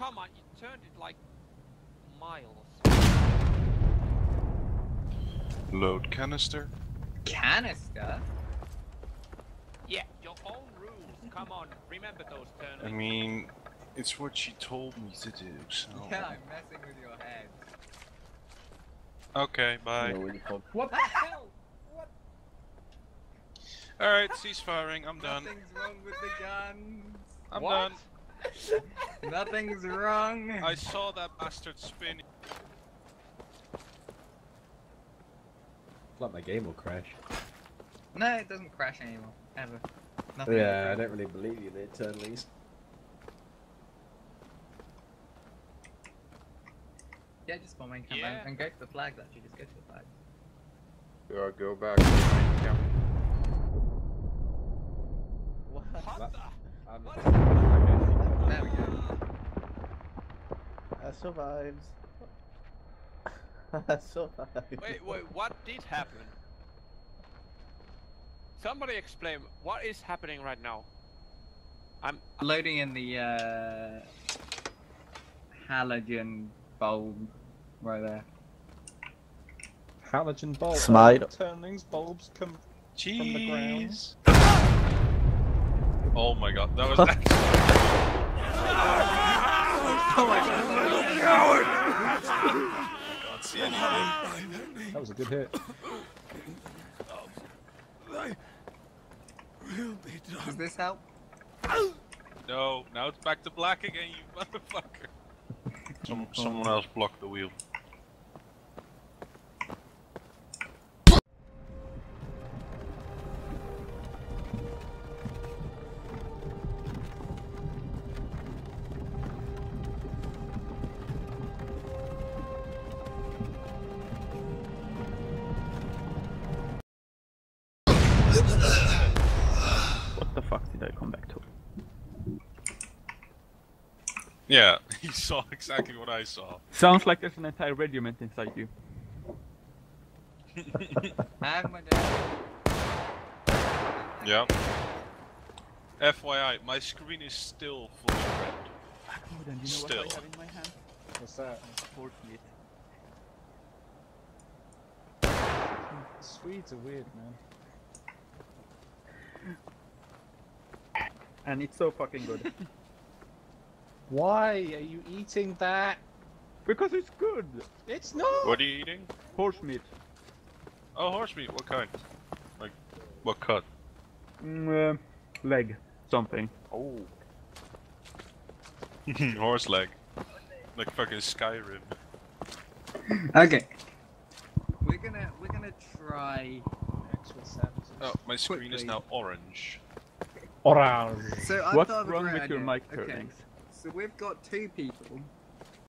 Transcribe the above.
come on, you turned it like miles. Load canister. Canister? Yeah, your own rules. Come on, remember those turns. I mean, it's what she told me to do, so... Yeah, I'm messing with your head. Okay, bye. No, what the hell? What? Alright, cease firing, I'm done. Nothing's wrong with the guns. I'm done. Nothing's wrong. I saw that bastard spin. It's like my game will crash. No, it doesn't crash anymore. Ever. Nothing. Yeah, I don't really believe you there, Turnleys. Yeah, just bomb main camp and go to the flags actually, just go to the flags. Yeah, go back to the main camp. What the? There we go. I survived. I survived. Wait, what did happen? Somebody explain what is happening right now. I'm loading in the halogen bulb right there. Halogen bulb. Smite. Turnlings bulbs come from the ground. Oh my god, that was. Oh my god! I can't see anything. That was a good hit. Does this help? No, now it's back to black again, you motherfucker. Someone else blocked the wheel. Yeah, he saw exactly what I saw. Sounds like there's an entire regiment inside you. Yeah. FYI, my screen is still full of red. Oh, then you know still. What I have in my hand? What's that? Swedes are weird, man. And it's so fucking good. Why are you eating that? Because it's good! It's not! What are you eating? Horse meat. Oh, horse meat, what kind? Like, what cut? Leg. Something. Oh. Horse leg. Like fucking Skyrim. Okay. We're gonna try... Oh, my screen is now orange. Orange! So what's wrong with your mic curtains? Okay. So we've got two people